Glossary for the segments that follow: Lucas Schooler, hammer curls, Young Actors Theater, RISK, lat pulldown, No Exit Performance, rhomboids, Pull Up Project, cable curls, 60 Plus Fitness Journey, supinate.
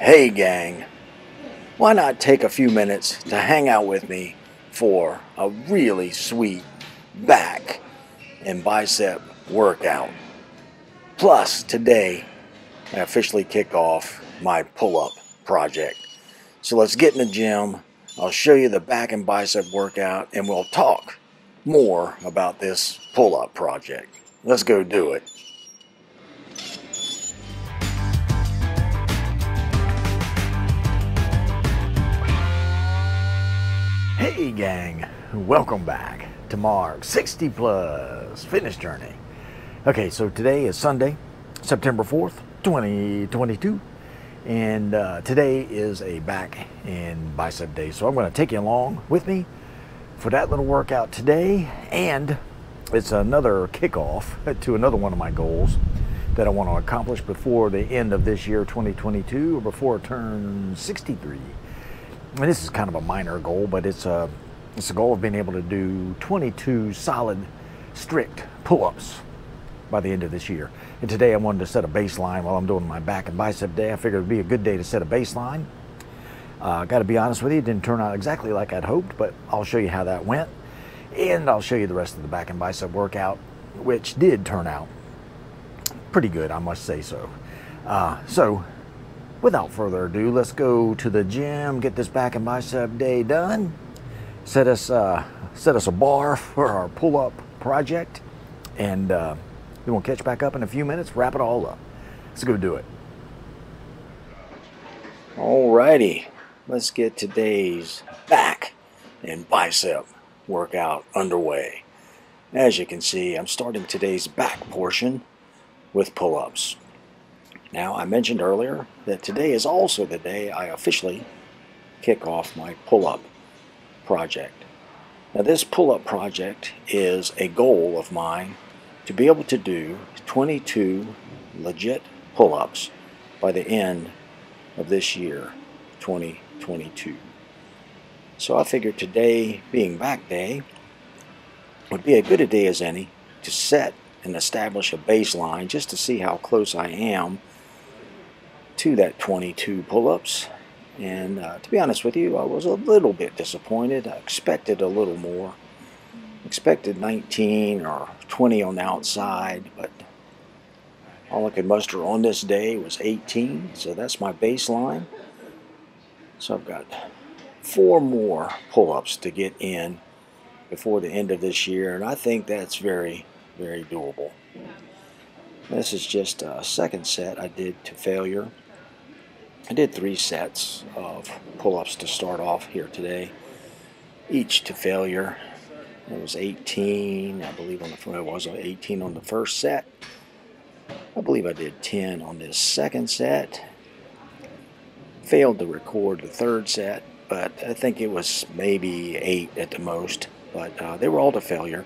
Hey gang, why not take a few minutes to hang out with me for a really sweet back and bicep workout? Plus, today I officially kick off my pull-up project. So let's get in the gym. I'll show you the back and bicep workout and we'll talk more about this pull-up project. Let's go do it. Hey gang, welcome back to Mark's 60 Plus Fitness Journey. Okay, so today is Sunday, September 4th, 2022, and today is a back and bicep day. So I'm going to take you along with me for that little workout today, and it's another kickoff to another one of my goals that I want to accomplish before the end of this year, 2022, or before I turn 63. And this is kind of a minor goal, but it's a goal of being able to do 22 solid, strict pull-ups by the end of this year. And today I wanted to set a baseline while I'm doing my back and bicep day. I figured it'd be a good day to set a baseline. Got to be honest with you, it didn't turn out exactly like I'd hoped, but I'll show you how that went, and I'll show you the rest of the back and bicep workout, which did turn out pretty good, I must say so. Without further ado, let's go to the gym, get this back and bicep day done, set us a bar for our pull-up project, and then we'll catch back up in a few minutes, wrap it all up. Let's go do it. Alrighty, let's get today's back and bicep workout underway. As you can see, I'm starting today's back portion with pull-ups. Now, I mentioned earlier that today is also the day I officially kick off my pull-up project. Now, this pull-up project is a goal of mine to be able to do 22 legit pull-ups by the end of this year, 2022. So I figured today, being back day, would be a good a day as any to set and establish a baseline just to see how close I am to that 22 pull-ups. And to be honest with you, I was a little bit disappointed. I expected a little more. Expected 19 or 20 on the outside, but all I could muster on this day was 18, so that's my baseline. So I've got 4 more pull-ups to get in before the end of this year, and I think that's very, very doable. This is just a second set I did to failure. I did 3 sets of pull-ups to start off here today, each to failure. It was 18, I believe, on the, it was 18 on the first set. I believe I did 10 on this second set. Failed to record the third set, but I think it was maybe 8 at the most, but they were all to failure.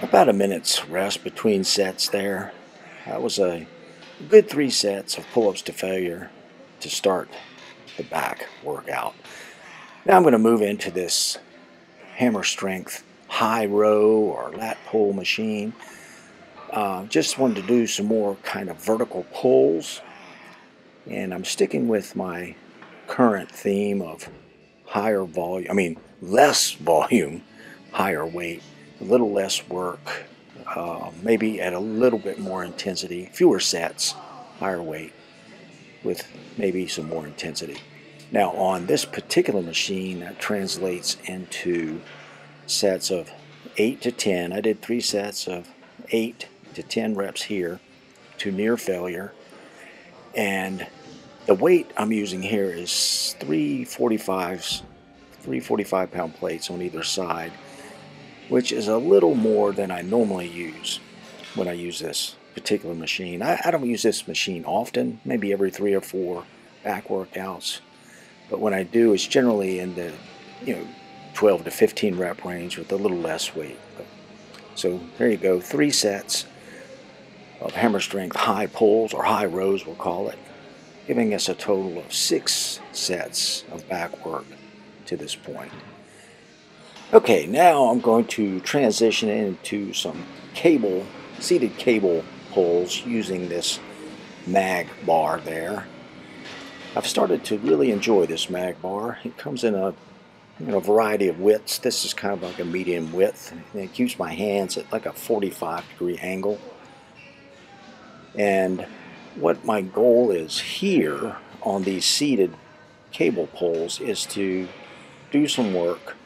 About a minute's rest between sets there. That was a good 3 sets of pull-ups to failure to start the back workout. Now I'm going to move into this hammer strength high row or lat pull machine. Just wanted to do some more kind of vertical pulls, and I'm sticking with my current theme of higher volume, I mean less volume, higher weight. A little less work, maybe at a little bit more intensity, fewer sets, higher weight, with maybe some more intensity. Now on this particular machine, that translates into sets of 8 to 10. I did 3 sets of 8 to 10 reps here to near failure. And the weight I'm using here is 345 pound plates on either side, which is a little more than I normally use when I use this particular machine. I don't use this machine often, maybe every 3 or 4 back workouts, but when I do, it's generally in the 12 to 15 rep range with a little less weight. So there you go, 3 sets of hammer strength high pulls, or high rows we'll call it, giving us a total of 6 sets of back work to this point. Okay, now I'm going to transition into some seated cable pulls using this mag bar there. I've started to really enjoy this mag bar. It comes in a variety of widths. This is kind of like a medium width, and it keeps my hands at like a 45-degree angle. And what my goal is here on these seated cable poles is to do some work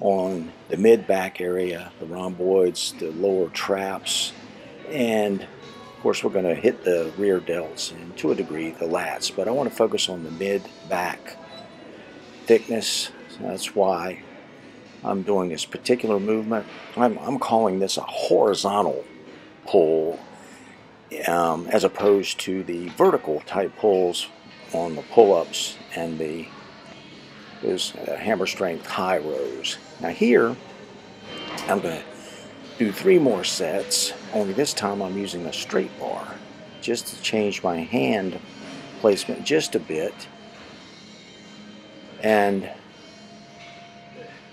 on the mid-back area, the rhomboids, the lower traps, and of course we're going to hit the rear delts and to a degree the lats, but I want to focus on the mid-back thickness. So that's why I'm doing this particular movement. I'm calling this a horizontal pull as opposed to the vertical type pulls on the pull-ups and the hammer strength high rows. Now here I'm going to do 3 more sets, only this time I'm using a straight bar just to change my hand placement just a bit. And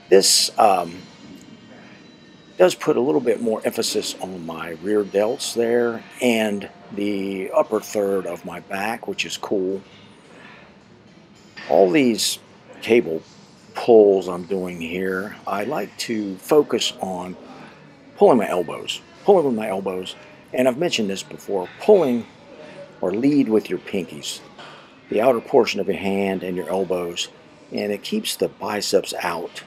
this does put a little bit more emphasis on my rear delts there and the upper third of my back, which is cool. All these cable pulls I'm doing here, I like to focus on pulling my elbows, pulling with my elbows, and I've mentioned this before, pulling or lead with your pinkies, the outer portion of your hand and your elbows, and it keeps the biceps out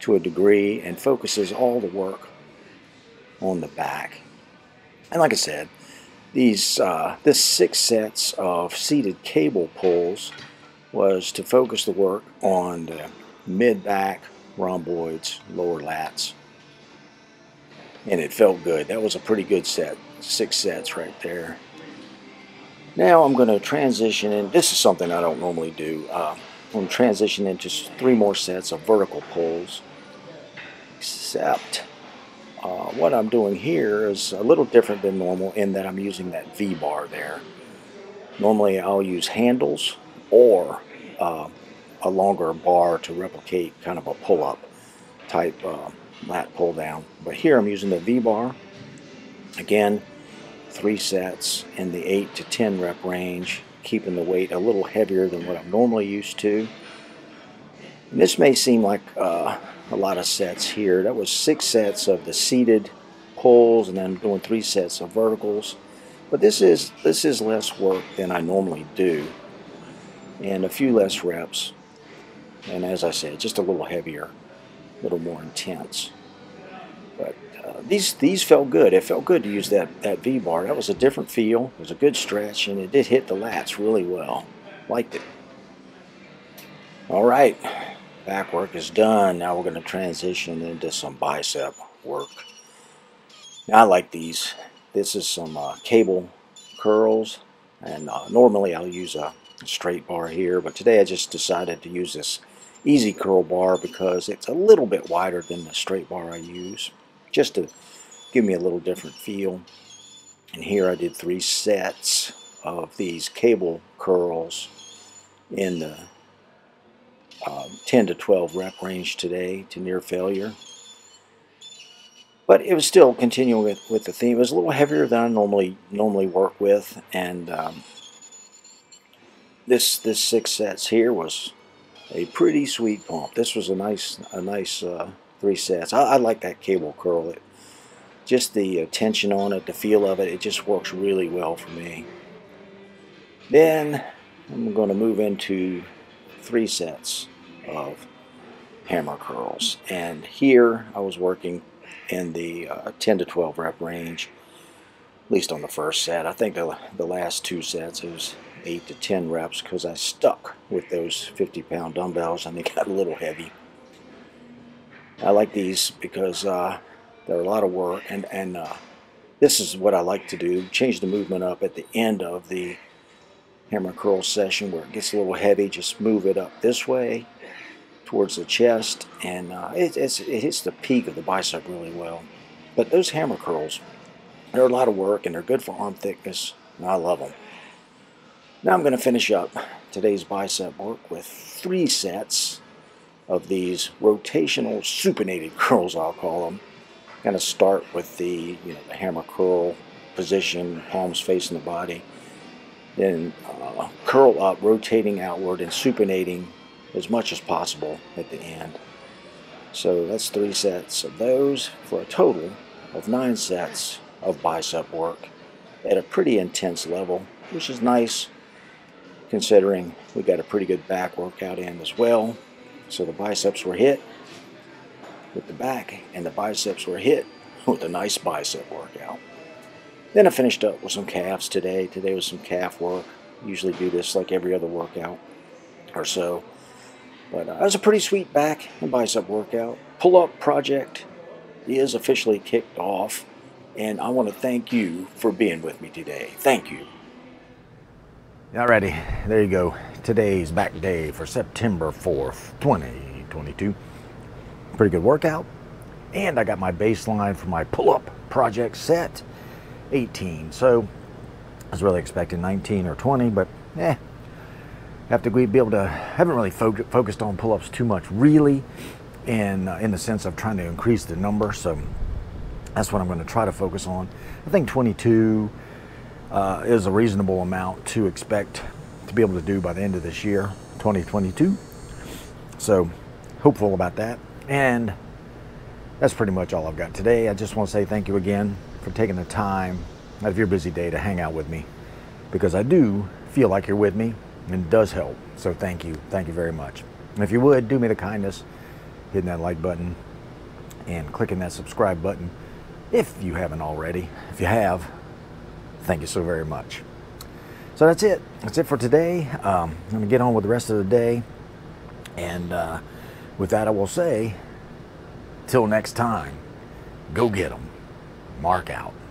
to a degree and focuses all the work on the back. And like I said, these this 6 sets of seated cable pulls was to focus the work on the mid-back, rhomboids, lower lats. And it felt good. That was a pretty good set. 6 sets right there. Now I'm going to transition in. This is something I don't normally do. I'm going to transition into 3 more sets of vertical pulls. Except what I'm doing here is a little different than normal in that I'm using that V-bar there. Normally I'll use handles or a longer bar to replicate kind of a pull-up type lat pull-down. But here I'm using the V-bar. Again, 3 sets in the 8 to 10 rep range, keeping the weight a little heavier than what I'm normally used to. And this may seem like a lot of sets here. That was 6 sets of the seated pulls, and then I'm doing 3 sets of verticals. But this is less work than I normally do, and a few less reps, and as I said, just a little heavier, a little more intense. But these felt good. It felt good to use that V-bar. That was a different feel. It was a good stretch, and it did hit the lats really well. Liked it. All right, back work is done. Now we're going to transition into some bicep work. Now, I like these. This is some cable curls, and normally I'll use a straight bar here, but today I just decided to use this easy curl bar because it's a little bit wider than the straight bar I use, just to give me a little different feel. And here I did 3 sets of these cable curls in the 10 to 12 rep range today to near failure. But it was still continuing with the theme. It was a little heavier than I normally work with, and This 6 sets here was a pretty sweet pump. This was a nice 3 sets. I like that cable curl. It just the tension on it, the feel of it. It just works really well for me. Then I'm going to move into 3 sets of hammer curls, and here I was working in the 10 to 12 rep range. At least on the first set. I think the last 2 sets it was 8 to 10 reps because I stuck with those 50-pound dumbbells and they got a little heavy. I like these because they're a lot of work, and this is what I like to do, change the movement up at the end of the hammer curl session where it gets a little heavy, just move it up this way towards the chest, and it hits the peak of the bicep really well. But those hammer curls, they're a lot of work and they're good for arm thickness, and I love them. Now I'm going to finish up today's bicep work with 3 sets of these rotational supinated curls, I'll call them. I'm going to start with the, the hammer curl position, palms facing the body, Then curl up, rotating outward and supinating as much as possible at the end. So that's 3 sets of those for a total of 9 sets of bicep work at a pretty intense level, which is nice considering we got a pretty good back workout in as well. So the biceps were hit with the back and the biceps were hit with a nice bicep workout. Then I finished up with some calves today. Today was some calf work. Usually do this like every other workout or so. But that was a pretty sweet back and bicep workout. Pull Up Project is officially kicked off, and I want to thank you for being with me today. Thank you. Alrighty, there you go. Today's back day for September 4th, 2022. Pretty good workout. And I got my baseline for my Pull Up Project set, 18. So I was really expecting 19 or 20, but after we be able to, haven't really focused on pull-ups too much really, and in the sense of trying to increase the number. So that's what I'm going to try to focus on. I think 22 is a reasonable amount to expect to be able to do by the end of this year, 2022. So hopeful about that. And that's pretty much all I've got today. I just want to say thank you again for taking the time out of your busy day to hang out with me, because I do feel like you're with me, and it does help. So thank you very much. And if you would, do me the kindness, hitting that like button and clicking that subscribe button if you haven't already. If you have, thank you so very much. So that's it. That's it for today. I'm going to get on with the rest of the day. And with that, I will say, till next time, go get 'em. Mark out.